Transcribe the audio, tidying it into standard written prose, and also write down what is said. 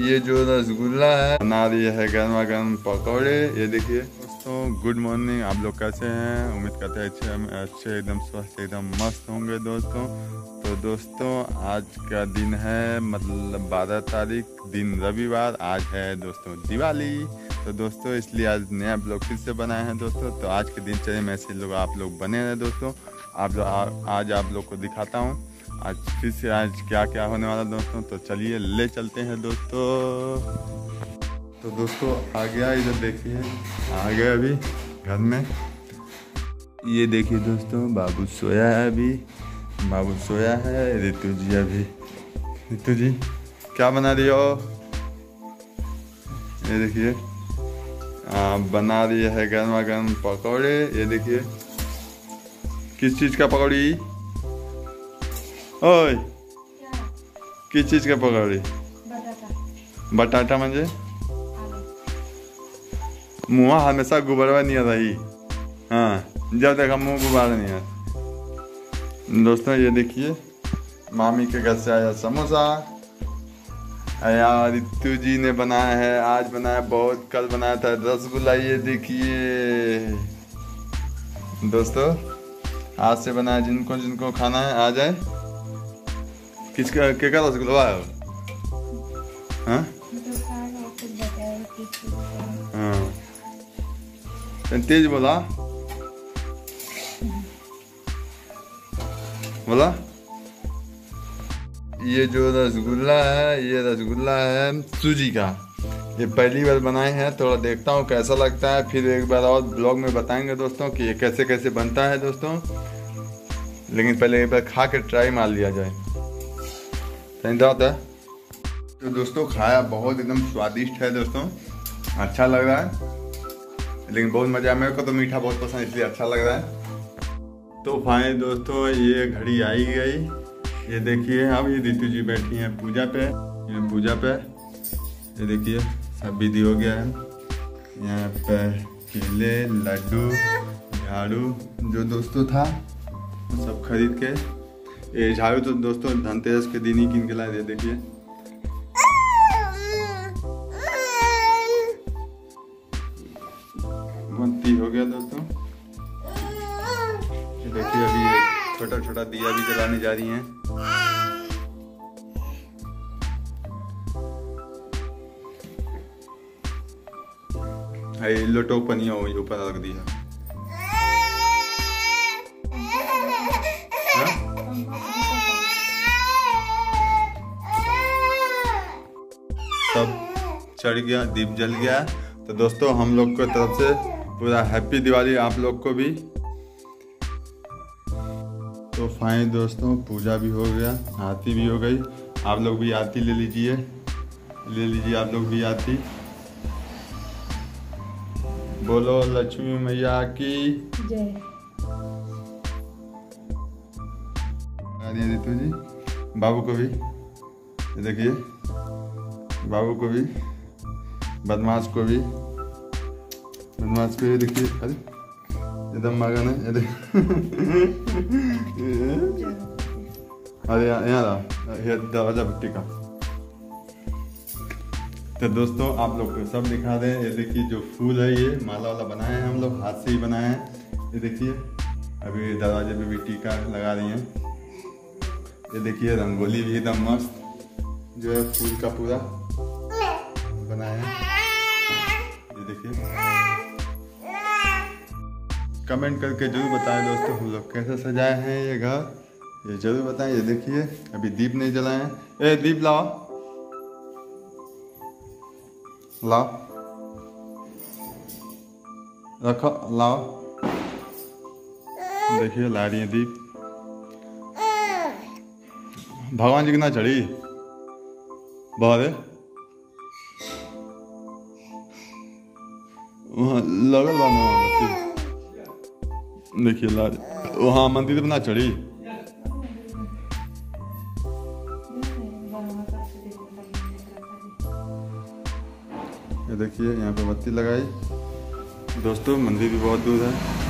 ये जो रसगुल्ला है बना रही है गर्मा गर्म पकौड़े। ये देखिए दोस्तों, गुड मॉर्निंग, आप लोग कैसे हैं? उम्मीद करते हैं अच्छे एकदम स्वस्थ एकदम मस्त होंगे दोस्तों। तो दोस्तों आज का दिन है मतलब 12 तारीख, दिन रविवार, आज है दोस्तों दिवाली। तो दोस्तों इसलिए आज नया ब्लॉग फिर से बनाए हैं दोस्तों। तो आज के दिनचर्या में ऐसे लोग आप लोग बने रहे दोस्तों। आज आप लोग को दिखाता हूँ आज फिर से आज क्या क्या होने वाला दोस्तों। तो चलिए ले चलते हैं दोस्तों। तो दोस्तों आ गया, इधर देखिए आ गया अभी घर में। ये देखिए दोस्तों, बाबू सोया है अभी, बाबू सोया है। रितु जी अभी, रितु जी क्या बना रही हो? ये देखिए बना रही है गर्मा गर्म पकौड़े। ये देखिए किस चीज़ का पकौड़ी? ओए किस चीज का पकौड़ी? बटाटा मंजे मुँह हमेशा गुबारा नहीं आ रही। हाँ, जब देखा मुँह गुबारा नहीं आता दोस्तों। ये देखिए मामी के घर से आया समोसा। आया रितु जी ने बनाया है, आज बनाया बहुत, कल बनाया था रसगुल्ला। ये देखिए दोस्तों आज से बनाया, जिनको जिनको खाना है आ जाए। किसका क्या रसगुल्ला है? हाँ हाँ तेज बोला बोला। ये जो रसगुल्ला है, ये रसगुल्ला है सूजी का। ये पहली बार बनाए हैं, थोड़ा देखता हूँ कैसा लगता है, फिर एक बार और ब्लॉग में बताएंगे दोस्तों कि ये कैसे कैसे बनता है दोस्तों। लेकिन पहले एक बार खा के ट्राई मार लिया जाए। तो दोस्तों खाया, बहुत एकदम स्वादिष्ट है दोस्तों, अच्छा लग रहा है, लेकिन बहुत मज़ा। मेरे को तो मीठा बहुत पसंद, इसलिए अच्छा लग रहा है। तो फाइन दोस्तों ये घड़ी आई गई। ये देखिए अब ये रितु जी बैठी हैं पूजा पे, ये पूजा पे। ये देखिए सब विधि हो गया है। यहाँ पर केले, लड्डू, झाड़ू जो दोस्तों था वो सब खरीद के। ये झाड़ू तो दोस्तों धनतेरस के दिन ही किन के लाए थे। देखिए बंती हो गया दोस्तों। देखिए अभी छोटा छोटा दिया भी जलाने जा रही हैं। है लोटो पनिया हुई ऊपर रख दिया। सब चढ़ गया, दीप जल गया। तो दोस्तों हम लोग की तरफ से पूरा हैप्पी दिवाली आप लोग को भी। तो फाइन दोस्तों पूजा भी हो गया, आरती भी हो गई। आप लोग भी आरती ले लीजिए, ले लीजिए आप लोग भी आरती। बोलो लक्ष्मी मैया की जय। रितु जी बाबू को भी, देखिए बाबू को भी, बदमाश को भी, बदमाश को भी देखिए। अरे एकदम मगन है। अरे यहाँ दरवाजा भट्टी का। तो दोस्तों आप लोग को सब दिखा दें। ये देखिए जो फूल है, ये माला वाला बनाए हैं हम लोग, हाथ से ही बनाए हैं। ये देखिए अभी दरवाजे पे भी टीका लगा रही हैं। ये देखिए रंगोली भी एकदम मस्त जो है फूल का पूरा बनाया है। ये देखिए कमेंट करके जरूर बताएं दोस्तों हम लोग कैसे सजाए हैं ये घर, ये जरूर बताएं। ये देखिए अभी दीप नहीं जलाए हैं। ए दीप लाओ लाओ, रखो लाओ। देखिए ला रही है दीप। भगवान जी की ना चढ़ी बहुत वहाँ लगल बच्चे। देखिए लाल वहाँ मंदिर पर ना चढ़ी। ये देखिए यहाँ पे बत्ती लगाई। दोस्तों मंदिर भी बहुत दूर है।